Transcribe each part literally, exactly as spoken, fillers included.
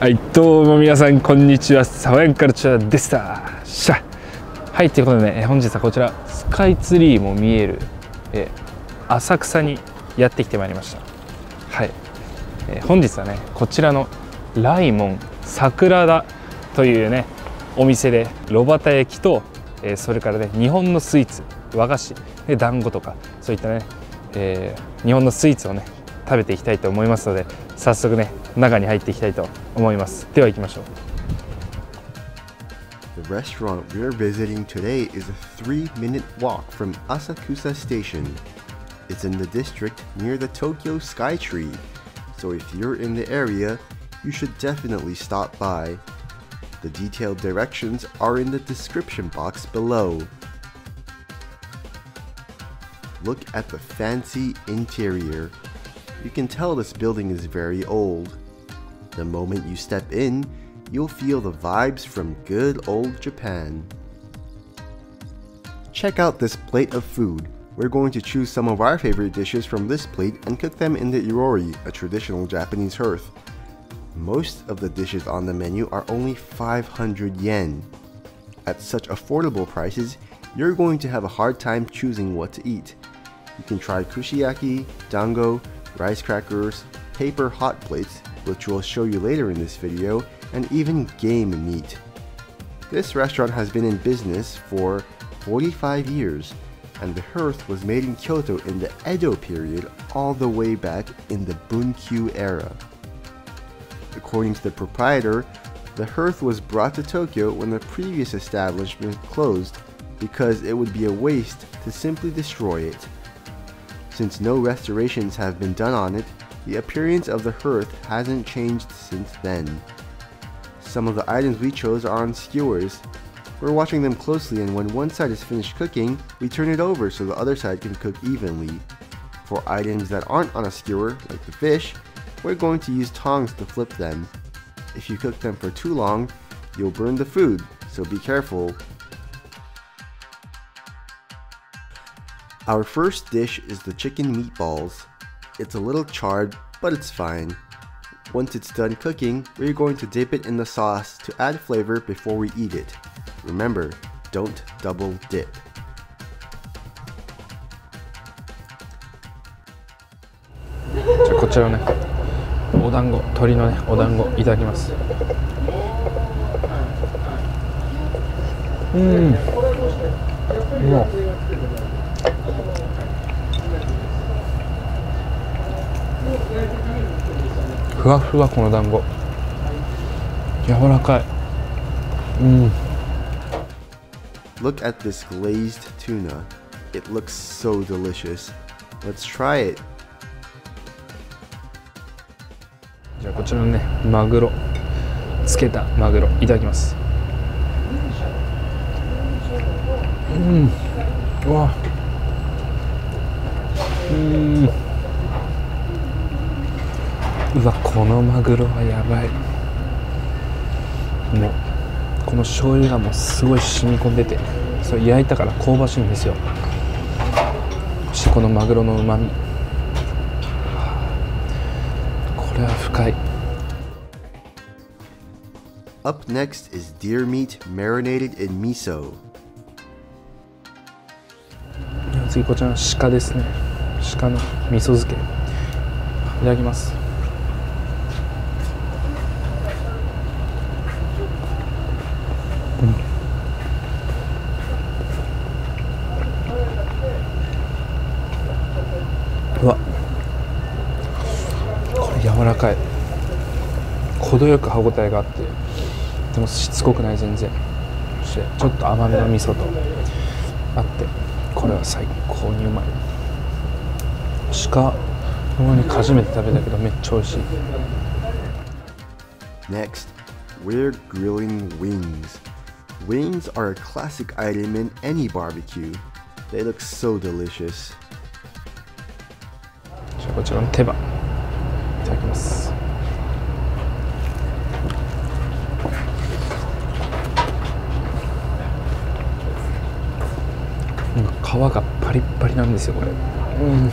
はい、どうも皆さんこんにちは、Sawayan Cultureでした。しゃ。はい、ということでね、本日はこちらスカイツリーも見えるえ浅草にやってきてまいりました。はい、えー、本日はねこちらのライモンSakuradaというねお店で炉端焼きと、えー、それからね日本のスイーツ、和菓子、で団子とかそういったね、えー、日本のスイーツをね食べていきたいと思いますので、早速ね中に入っていきたいと思います。では行きましょう。 The restaurant we're visiting today is a three minute walk from Asakusa Station. It's in the district near the Tokyo Skytree, so if you're in the area, you should definitely stop by. The detailed directions are in the description box below. Look at the fancy interior. You can tell this building is very old. The moment you step in, you'll feel the vibes from good old Japan. Check out this plate of food. We're going to choose some of our favorite dishes from this plate and cook them in the irori, a traditional Japanese hearth. Most of the dishes on the menu are only five hundred yen. At such affordable prices, you're going to have a hard time choosing what to eat. You can try kushiyaki, dango, rice crackers, paper hot plates, which we'll show you later in this video, and even game meat. This restaurant has been in business for forty-five years, and the hearth was made in Kyoto in the Edo period all the way back in the Bunkyu era. According to the proprietor, the hearth was brought to Tokyo when the previous establishment closed because it would be a waste to simply destroy it. Since no restorations have been done on it, the appearance of the hearth hasn't changed since then. Some of the items we chose are on skewers. We're watching them closely, and when one side is finished cooking, we turn it over so the other side can cook evenly. For items that aren't on a skewer, like the fish, we're going to use tongs to flip them. If you cook them for too long, you'll burn the food, so be careful. Our first dish is the chicken meatballs. It's a little charred, but it's fine. Once it's done cooking, we're going to dip it in the sauce to add flavor before we eat it. Remember, don't double dip. Mmm. ふわふわこの団子。柔らかい。うん。Look at this glazed tuna. It looks so delicious. Let's try it. じゃあこちらのね、マグロつけたマグロいただきます。うん。うわ。うん。 うわ、このマグロはやばい。もうこの醤油がもうすごい染み込んでて、それ焼いたから香ばしいんですよ。そしてこのマグロの旨味、これは深い。Up next is deer meat marinated in miso。次こちらの鹿ですね。鹿の味噌漬け。いただきます。 柔らかい。程よく歯ごたえがあって、でもしつこくない全然。そしてちょっと甘めの味噌とあって、これは最高にうまい。鹿の肉初めて食べたけどめっちゃ美味しい。Next, we're grilling wings. Wings are a classic item in any barbecue. They look so delicious. じゃあこちらの手羽。 いただきます。皮がパリッパリなんですよこれ。うん。うまい。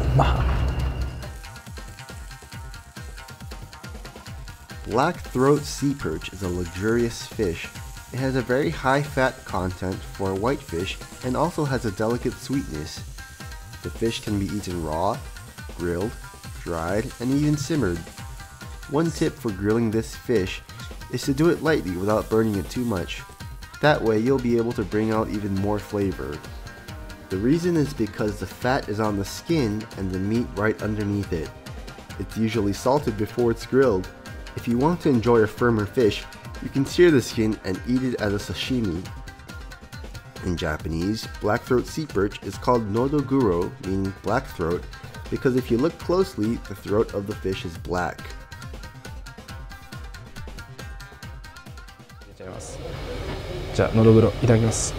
うまい。Black-throat sea perch is a luxurious fish. It has a very high fat content for whitefish and also has a delicate sweetness. The fish can be eaten raw, grilled, dried, and even simmered. One tip for grilling this fish is to do it lightly without burning it too much. That way you'll be able to bring out even more flavor. The reason is because the fat is on the skin and the meat right underneath it. It's usually salted before it's grilled. If you want to enjoy a firmer fish, you can sear the skin and eat it as a sashimi. In Japanese, black-throat sea perch is called nodoguro, meaning black throat, because if you look closely, the throat of the fish is black. Nodoguro, itadakimasu.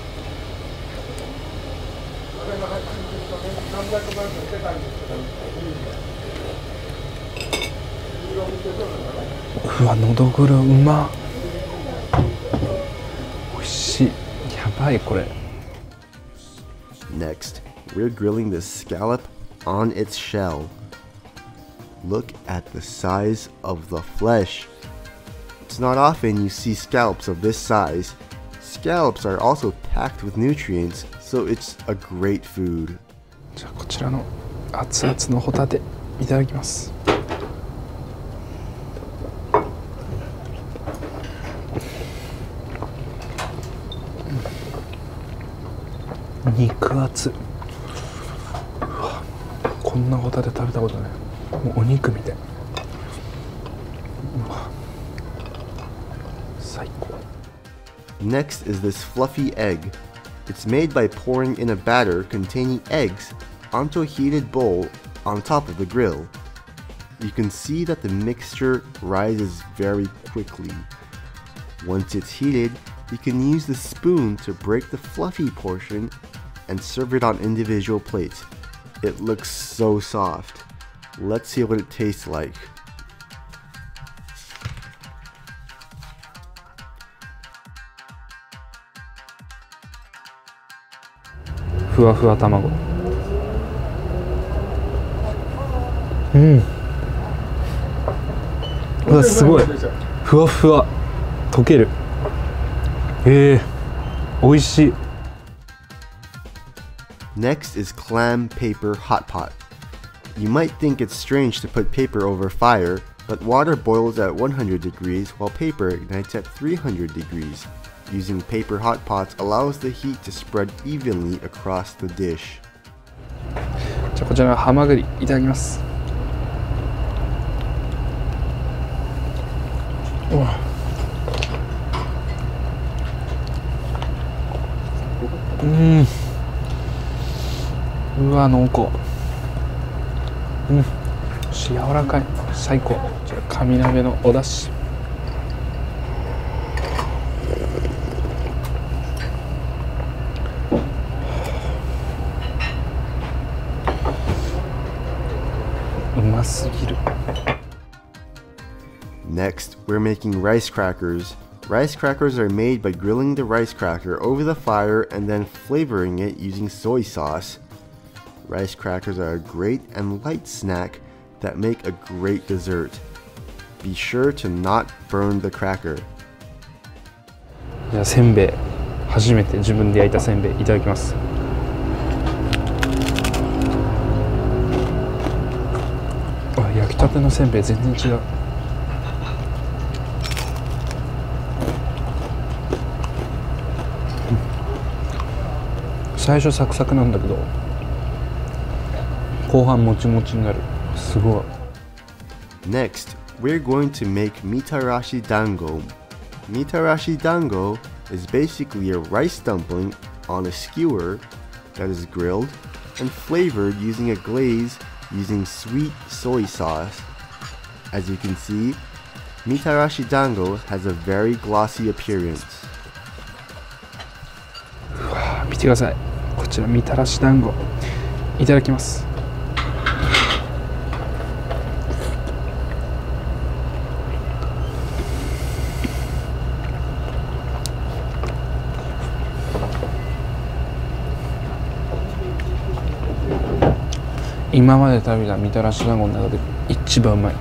Uwa, nodoguro, umma. Oishii. Yabai, kore. Next, we're grilling this scallop on its shell. Look at the size of the flesh. It's not often you see scallops of this size. Scallops are also packed with nutrients, so it's a great food. Next is this fluffy egg. It's made by pouring in a batter containing eggs onto a heated bowl on top of the grill. You can see that the mixture rises very quickly. Once it's heated, you can use the spoon to break the fluffy portion and serve it on individual plates. It looks so soft. Let's see what it tastes like. Fuwa fuwa tamago. Mm. Wow, すごい。ふわふわ溶ける。へえ、美味しい。Next is clam paper hot pot. You might think it's strange to put paper over fire, but water boils at one hundred degrees while paper ignites at three hundred degrees. Using paper hot pots allows the heat to spread evenly across the dish. Next, we're making rice crackers. Rice crackers are made by grilling the rice cracker over the fire and then flavoring it using soy sauce. Rice crackers are a great and light snack that make a great dessert. Be sure to not burn the cracker. じゃあ、せんべい。初めて自分で焼いたせんべいいただきます。あ、焼きたてのせんべい全然違う。 最初サクサクなんだけど、後半もちもちになる。すごい。Next, we're going to make mitarashi dango. Mitarashi dango is basically a rice dumpling on a skewer that is grilled and flavored using a glaze using sweet soy sauce. As you can see, mitarashi dango has a very glossy appearance. 見てください。 こちらみたらし団子いただきます。今まで食べたみたらし団子の中で一番うまい。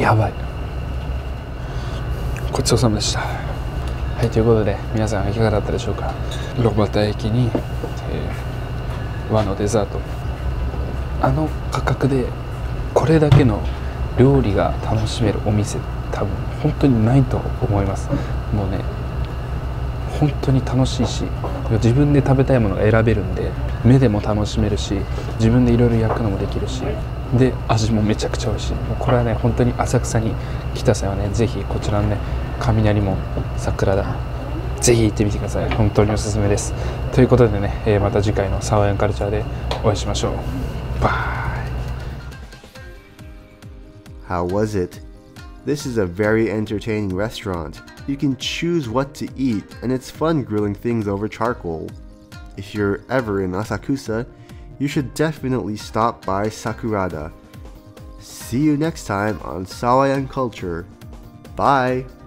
やばい。ごちそうさまでした。はい、ということで皆さんいかがだったでしょうか。ロバタ駅に、えー、和のデザート、あの価格でこれだけの料理が楽しめるお店、多分本当にないと思います。もうね、本当に楽しいし、自分で食べたいものが選べるんで、目でも楽しめるし、自分でいろいろ焼くのもできるし、で味もめちゃくちゃ美味しい。もうこれはね、本当に浅草に来た際はね、ぜひこちらのね、雷門桜田、ぜひ行ってみてください。本当におすすめです。ということでね、えー、また次回のサワヤンカルチャーでお会いしましょう。バイ。 How was it? This is a very entertaining restaurant. You can choose what to eat, and it's fun grilling things over charcoal. If you're ever in Asakusa, you should definitely stop by Sakurada. See you next time on Sawayan Culture. Bye!